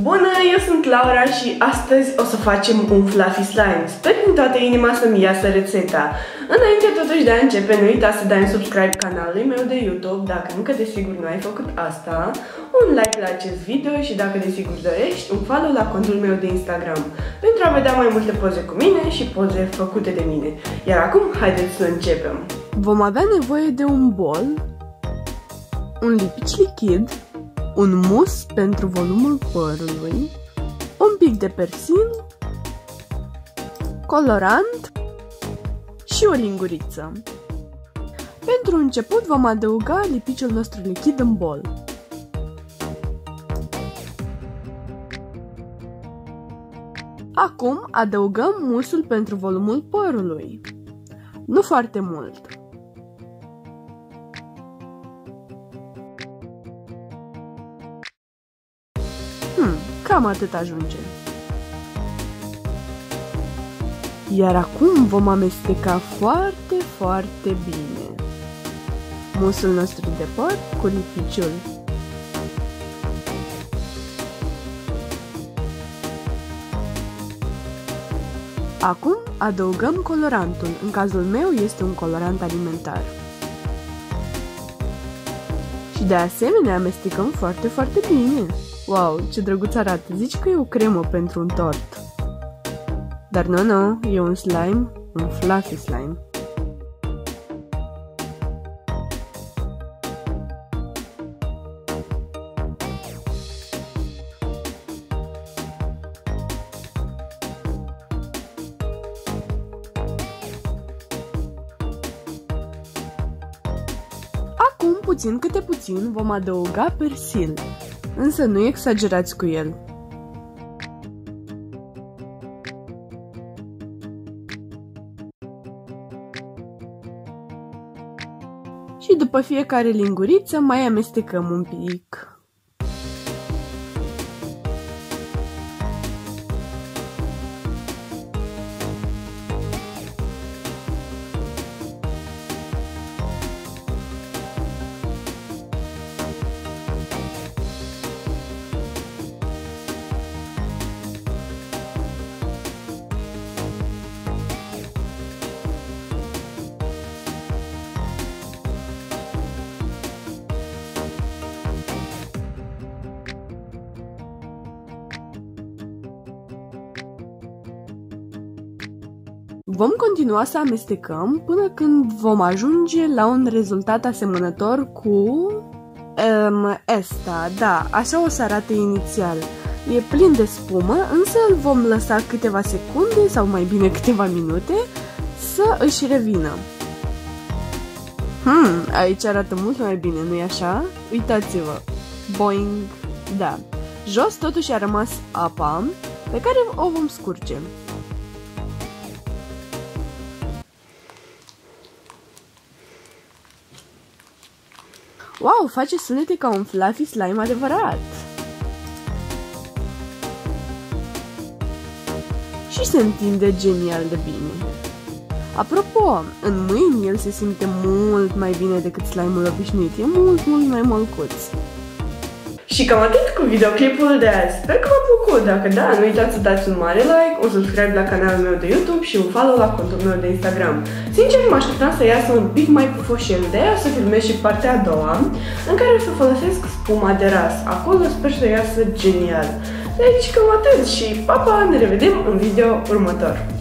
Bună, eu sunt Laura și astăzi o să facem un Fluffy Slime. Sper din toată inima să-mi iasă rețeta. Înainte totuși de a începe, nu uita să dai un subscribe canalului meu de YouTube dacă încă desigur nu ai făcut asta, un like la acest video și dacă desigur dorești, un follow la contul meu de Instagram pentru a vedea mai multe poze cu mine și poze făcute de mine. Iar acum, haideți să începem! Vom avea nevoie de un bol, un lipici lichid, un mus pentru volumul părului, un pic de persil, colorant și o linguriță. Pentru început vom adăuga lipiciul nostru lichid în bol. Acum adăugăm musul pentru volumul părului. Nu foarte mult. Cam atât ajunge. Iar acum vom amesteca foarte, foarte bine musul nostru de păr cu lipiciul. Acum adăugăm colorantul. În cazul meu este un colorant alimentar. Și de asemenea amestecăm foarte, foarte bine. Wow, ce drăguț arată! Zici că e o cremă pentru un tort. Dar nu, nu, e un slime, un fluffy slime. Acum, puțin câte puțin, vom adăuga persil. Însă nu exagerați cu el. Și după fiecare linguriță mai amestecăm un pic. Vom continua să amestecăm până când vom ajunge la un rezultat asemănător cu ăsta, da, așa o să arate inițial. E plin de spumă, însă îl vom lăsa câteva secunde sau mai bine câteva minute să își revină. Aici arată mult mai bine, nu-i așa? Uitați-vă! Boing! Da, jos totuși a rămas apa pe care o vom scurge. Wow, face sunete ca un fluffy slime adevărat! Și se întinde genial de bine. Apropo, în mâini el se simte mult mai bine decât slime-ul obișnuit. E mult, mult mai molcuț. Și cam atât cu videoclipul de azi. Sper că v-a plăcut. Dacă da, nu uitați să dați un mare like, un subscribe la canalul meu de YouTube și un follow la contul meu de Instagram. Sincer, mă așteptam să iasă un pic mai pufoșel, de aia o să filmez și partea a doua, în care o să folosesc spuma de ras. Acolo sper să iasă genial. Deci cam atât și pa, pa, ne revedem în video următor.